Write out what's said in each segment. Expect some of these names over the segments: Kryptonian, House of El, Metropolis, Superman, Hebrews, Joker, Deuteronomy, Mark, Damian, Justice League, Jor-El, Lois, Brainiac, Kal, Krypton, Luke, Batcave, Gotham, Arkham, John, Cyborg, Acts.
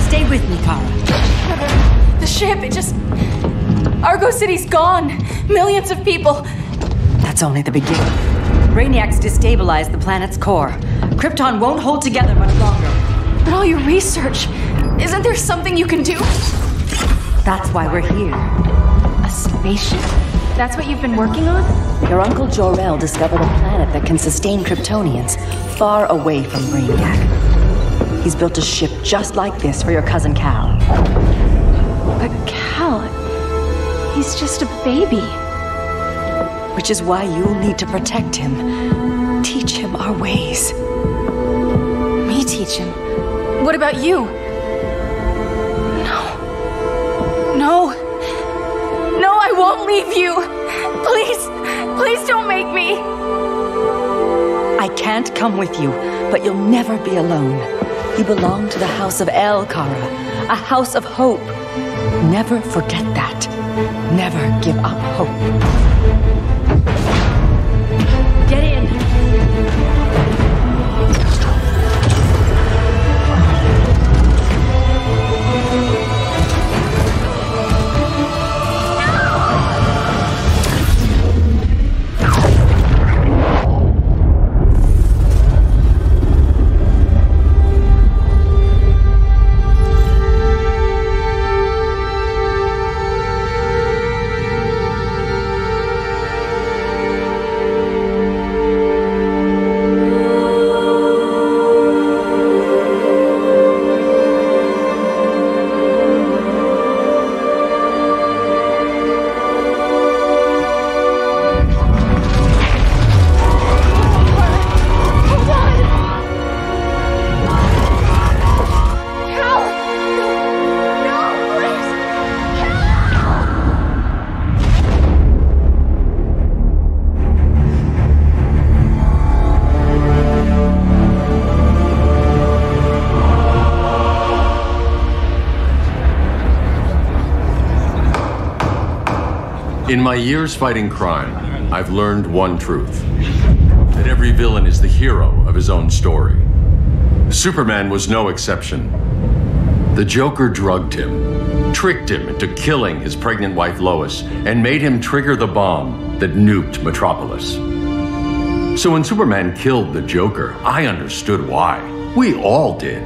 Stay with me, Kara. The ship, it just... Argo City's gone. Millions of people. That's only the beginning. Brainiac's destabilized the planet's core. Krypton won't hold together much longer. But all your research... Isn't there something you can do? That's why we're here. A spaceship? That's what you've been working on? Your uncle Jor-El discovered a planet that can sustain Kryptonians, far away from Brainiac. He's built a ship just like this for your cousin Kal. But Kal... he's just a baby. Which is why you'll need to protect him. Teach him our ways. Me teach him? What about you? No, I won't leave you. Please don't make me. I can't come with you, but you'll never be alone. You belong to the House of El, Kara, a house of hope. Never forget that. Never give up hope. Get in. In my years fighting crime, I've learned one truth. That every villain is the hero of his own story. Superman was no exception. The Joker drugged him, tricked him into killing his pregnant wife Lois, and made him trigger the bomb that nuked Metropolis. So when Superman killed the Joker, I understood why. We all did.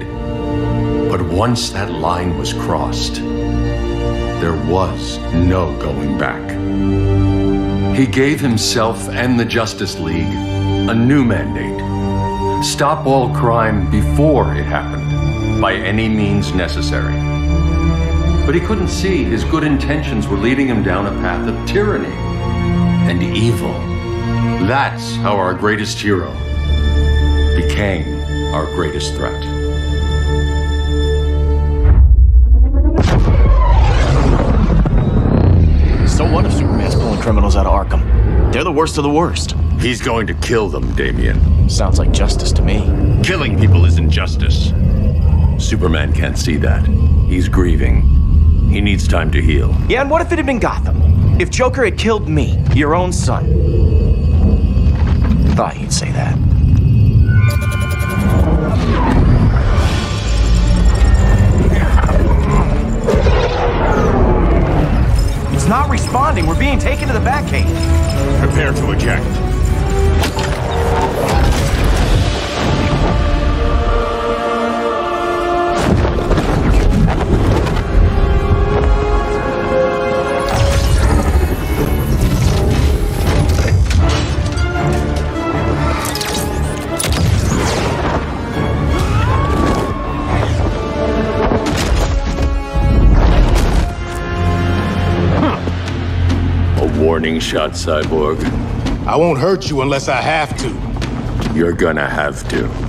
But once that line was crossed, there was no going back. He gave himself and the Justice League a new mandate. Stop all crime before it happened, by any means necessary. But he couldn't see his good intentions were leading him down a path of tyranny and evil. That's how our greatest hero became our greatest threat. So what if Superman's pulling criminals out of Arkham? They're the worst of the worst. He's going to kill them, Damian. Sounds like justice to me. Killing people isn't justice. Superman can't see that. He's grieving. He needs time to heal. Yeah, and what if it had been Gotham? If Joker had killed me, your own son. I thought he'd say that. Not responding. We're being taken to the Batcave. Prepare to eject. Warning shot, Cyborg. I won't hurt you unless I have to. You're gonna have to.